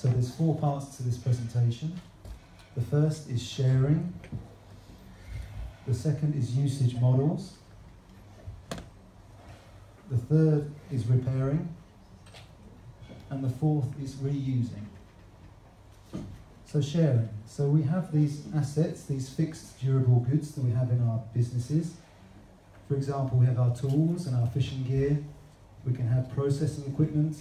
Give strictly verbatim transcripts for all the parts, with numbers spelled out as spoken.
So there's four parts to this presentation. The first is sharing. The second is usage models. The third is repairing. And the fourth is reusing. So sharing. So we have these assets, these fixed durable goods that we have in our businesses. For example, we have our tools and our fishing gear. We can have processing equipment.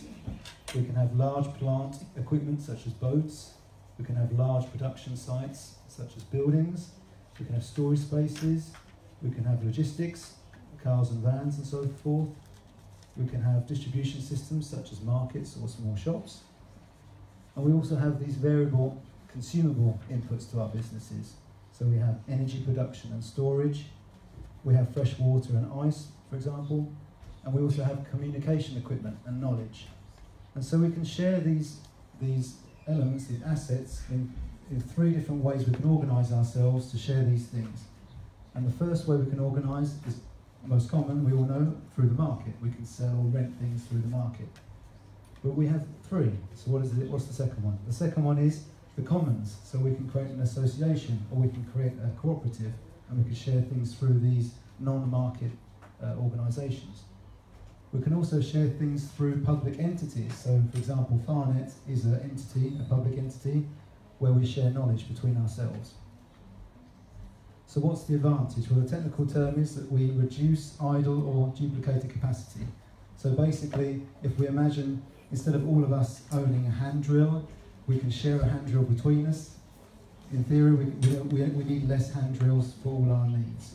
We can have large plant equipment such as boats. We can have large production sites such as buildings. We can have storage spaces. We can have logistics, cars and vans and so forth. We can have distribution systems such as markets or small shops. And we also have these variable consumable inputs to our businesses. So we have energy production and storage. We have fresh water and ice, for example. And we also have communication equipment and knowledge. And so we can share these, these elements, these assets, in, in three different ways we can organise ourselves to share these things. And the first way we can organise is most common, we all know, through the market. We can sell or rent things through the market. But we have three. So what is it? What's the second one? The second one is the commons. So we can create an association, or we can create a cooperative, and we can share things through these non-market uh, organisations. We can also share things through public entities. So, for example, Farnet is an entity, a public entity, where we share knowledge between ourselves. So what's the advantage? Well, the technical term is that we reduce idle or duplicated capacity. So basically, if we imagine, instead of all of us owning a hand drill, we can share a hand drill between us. In theory, we, we, we need less hand drills for all our needs.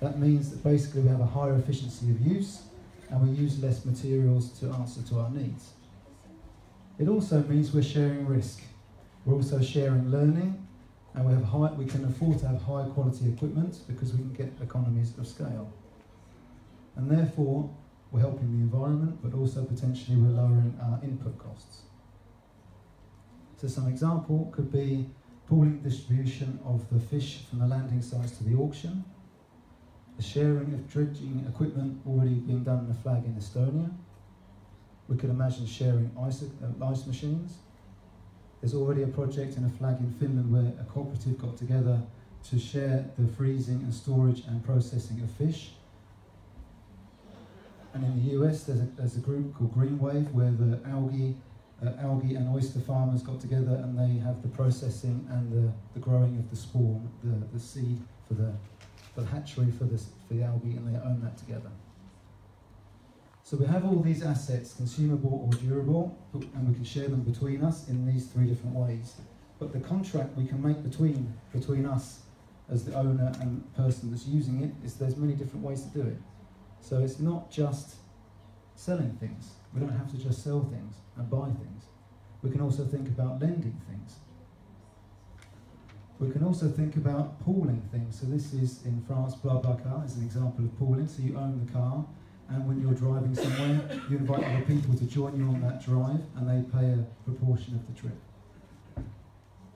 That means that basically we have a higher efficiency of use, and we use less materials to answer to our needs. It also means we're sharing risk. We're also sharing learning, and we have high, we can afford to have high quality equipment because we can get economies of scale. And therefore, we're helping the environment, but also potentially we're lowering our input costs. So some example could be pooling distribution of the fish from the landing sites to the auction, the sharing of dredging equipment already being done in the flag in Estonia. We could imagine sharing ice, uh, ice machines. There's already a project in a flag in Finland where a cooperative got together to share the freezing and storage and processing of fish. And in the U S, there's a, there's a group called Green Wave where the algae, uh, algae and oyster farmers got together, and they have the processing and the, the growing of the spawn, the, the seed for the the hatchery for, this, for the algae, and they own that together. So we have all these assets, consumable or durable, and we can share them between us in these three different ways. But the contract we can make between, between us as the owner and person that's using it, is there's many different ways to do it. So it's not just selling things. We don't have to just sell things and buy things. We can also think about lending things. We can also think about pooling things. So this is in France, BlaBlaCar is an example of pooling. So you own the car, and when you're driving somewhere, you invite other people to join you on that drive, and they pay a proportion of the trip.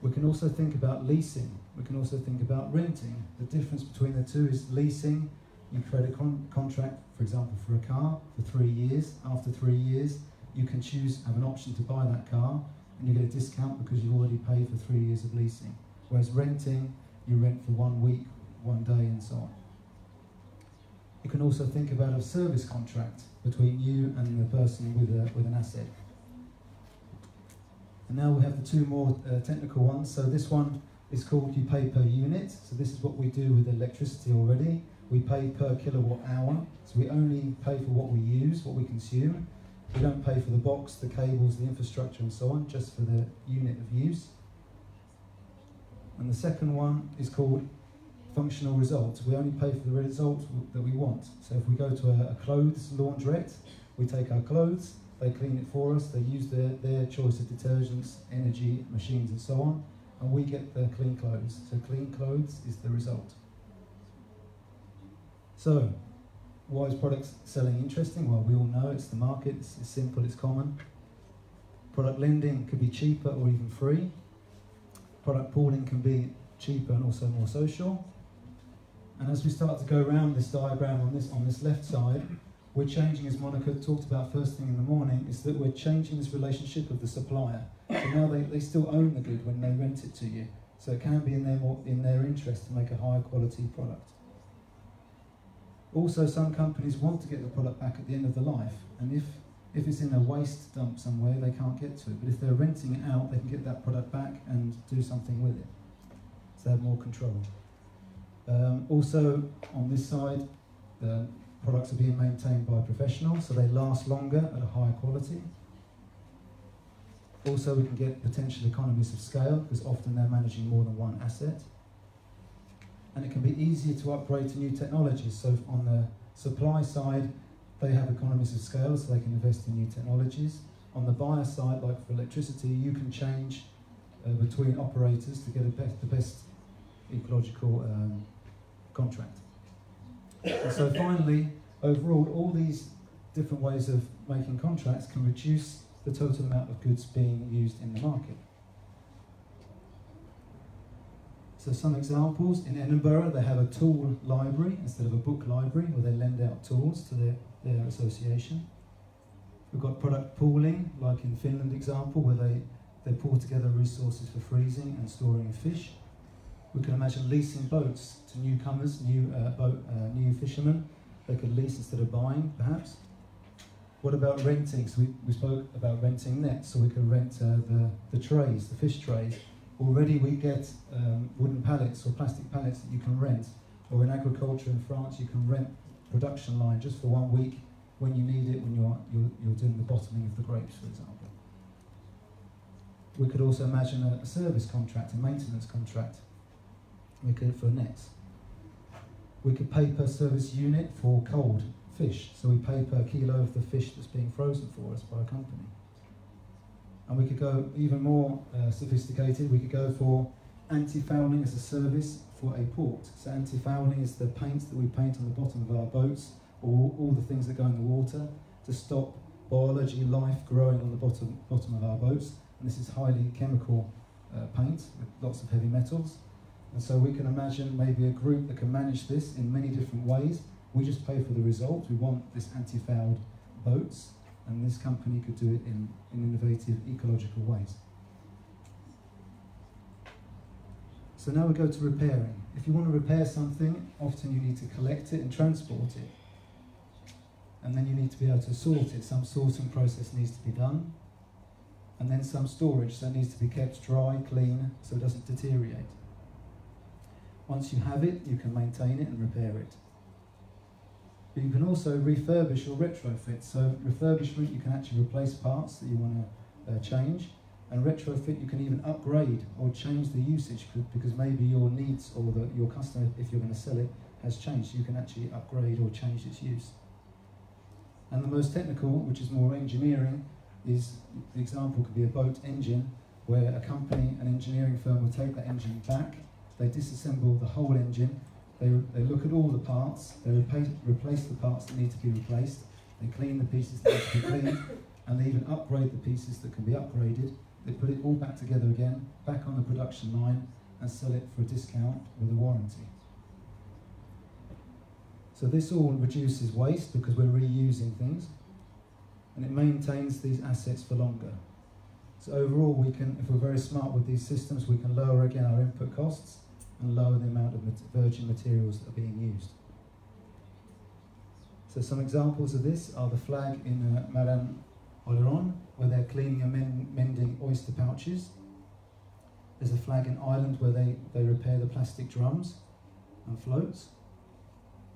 We can also think about leasing. We can also think about renting. The difference between the two is leasing. You create a con contract, for example, for a car for three years. After three years, you can choose, have an option to buy that car, and you get a discount because you've already paid for three years of leasing. Whereas renting, you rent for one week, one day, and so on. You can also think about a service contract between you and the person with, a, with an asset. And now we have the two more uh, technical ones. So this one is called you pay per unit. So this is what we do with electricity already. We pay per kilowatt hour. So we only pay for what we use, what we consume. We don't pay for the box, the cables, the infrastructure, and so on, just for the unit of use. And the second one is called functional results. We only pay for the results that we want. So if we go to a, a clothes laundrette, we take our clothes, they clean it for us, they use their, their choice of detergents, energy, machines, and so on, and we get the clean clothes. So clean clothes is the result. So why is products selling interesting? Well, we all know it's the market, it's, it's simple, it's common. Product lending could be cheaper or even free. Product pooling can be cheaper and also more social. And as we start to go around this diagram on this, on this left side, we're changing, as Monica talked about first thing in the morning, is that we're changing this relationship of the supplier. So now they, they still own the good when they rent it to you. So it can be in their, more, in their interest to make a higher quality product. Also, some companies want to get the product back at the end of the life, and if, if it's in a waste dump somewhere, they can't get to it. But if they're renting it out, they can get that product back and do something with it. So they have more control. Um, also, on this side, the products are being maintained by professionals, so they last longer at a higher quality. Also, we can get potential economies of scale, because often they're managing more than one asset. And it can be easier to upgrade to new technologies. So on the supply side, they have economies of scale, so they can invest in new technologies. On the buyer side, like for electricity, you can change uh, between operators to get a best, the best ecological um, contract. And so finally, overall, all these different ways of making contracts can reduce the total amount of goods being used in the market. So some examples, in Edinburgh they have a tool library instead of a book library, where they lend out tools to their, their association. We've got product pooling, like in Finland example, where they, they pool together resources for freezing and storing fish. We can imagine leasing boats to newcomers, new, uh, boat, uh, new fishermen. They could lease instead of buying, perhaps. What about renting? So we, we spoke about renting nets, so we could rent uh, the, the trays, the fish trays. Already we get um, wooden pallets or plastic pallets that you can rent. Or in agriculture in France, you can rent production line just for one week when you need it, when you're, you're, you're doing the bottling of the grapes, for example. We could also imagine a, a service contract, a maintenance contract. We could for nets. We could pay per service unit for cold fish, so we pay per kilo of the fish that's being frozen for us by a company. And we could go even more uh, sophisticated. We could go for anti-fouling as a service for a port. So anti-fouling is the paints that we paint on the bottom of our boats, or all the things that go in the water to stop biology, life growing on the bottom, bottom of our boats. And this is highly chemical uh, paint with lots of heavy metals. And so we can imagine maybe a group that can manage this in many different ways. We just pay for the result. We want this anti-fouled boats, and this company could do it in, in innovative, ecological ways. So now we go to repairing. If you want to repair something, often you need to collect it and transport it. And then you need to be able to sort it. Some sorting process needs to be done. And then some storage, so it needs to be kept dry, clean, so it doesn't deteriorate. Once you have it, you can maintain it and repair it. But you can also refurbish or retrofit. So refurbishment, you can actually replace parts that you want to uh, change. And retrofit, you can even upgrade or change the usage, because maybe your needs or the, your customer, if you're going to sell it, has changed. You can actually upgrade or change its use. And the most technical, which is more engineering, is the example could be a boat engine, where a company, an engineering firm, will take that engine back. They disassemble the whole engine. They, they look at all the parts, they replace, replace the parts that need to be replaced, they clean the pieces that need to be cleaned, and they even upgrade the pieces that can be upgraded. They put it all back together again, back on the production line, and sell it for a discount with a warranty. So this all reduces waste because we're reusing things, and it maintains these assets for longer. So overall, we can, if we're very smart with these systems, we can lower again our input costs, and lower the amount of virgin materials that are being used. So some examples of this are the flag in uh, Maran Oleron, where they're cleaning and men mending oyster pouches. There's a flag in Ireland where they, they repair the plastic drums and floats.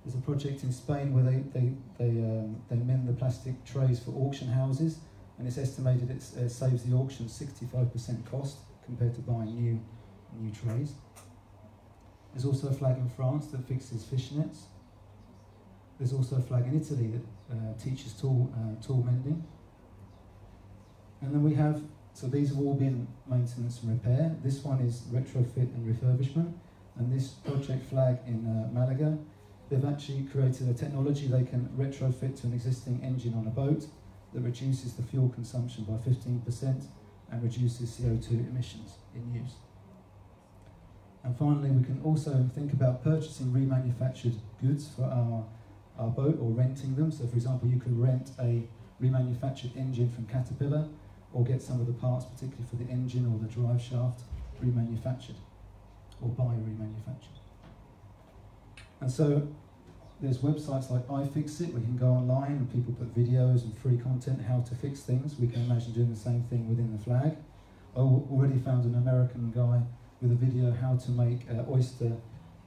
There's a project in Spain where they, they, they, um, they mend the plastic trays for auction houses, and it's estimated it uh, saves the auction sixty-five percent cost compared to buying new, new trays. There's also a flag in France that fixes fish nets. There's also a flag in Italy that uh, teaches tool, uh, tool mending. And then we have, so these have all been maintenance and repair. This one is retrofit and refurbishment. And this project flag in uh, Malaga, they've actually created a technology they can retrofit to an existing engine on a boat that reduces the fuel consumption by fifteen percent and reduces C O two emissions in use. And finally, we can also think about purchasing remanufactured goods for our our boat or renting them. So for example, you could rent a remanufactured engine from Caterpillar or get some of the parts, particularly for the engine or the drive shaft, remanufactured or buy remanufactured. And so there's websites like iFixit, where you can go online and people put videos and free content how to fix things. We can imagine doing the same thing within the flag. I already found an American guy with a video how to make uh, oyster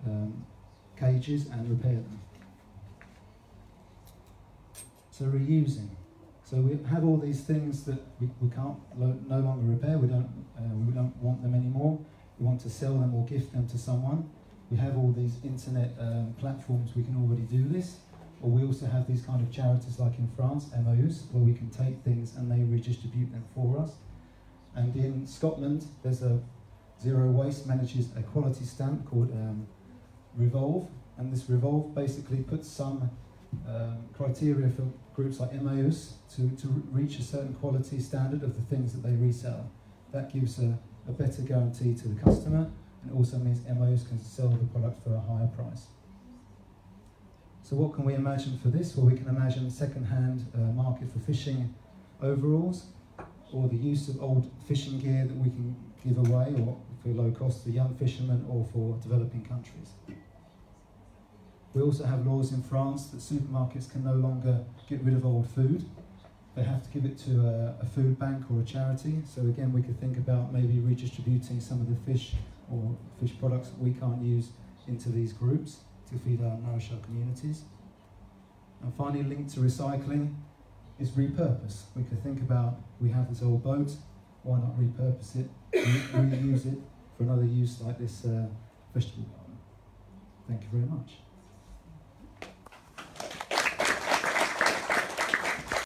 um, cages and repair them. So reusing. So we have all these things that we, we can't no longer repair, we don't, uh, we don't want them anymore, we want to sell them or gift them to someone. We have all these internet um, platforms, we can already do this, or we also have these kind of charities like in France, M O Us, where we can take things and they redistribute them for us. And in Scotland, there's a Zero Waste manages a quality stamp called um, Revolve, and this Revolve basically puts some um, criteria for groups like M O Us to, to reach a certain quality standard of the things that they resell. That gives a, a better guarantee to the customer, and also means M O Us can sell the product for a higher price. So what can we imagine for this? Well, we can imagine second-hand uh, market for fishing overalls, or the use of old fishing gear that we can give away or for low cost to young fishermen or for developing countries. We also have laws in France that supermarkets can no longer get rid of old food. They have to give it to a, a food bank or a charity. So again, we could think about maybe redistributing some of the fish or fish products that we can't use into these groups to feed our nourish our communities. And finally, linked to recycling is repurpose. We could think about, we have this old boat, why not repurpose it, reuse it for another use like this uh, vegetable garden. Thank you very much.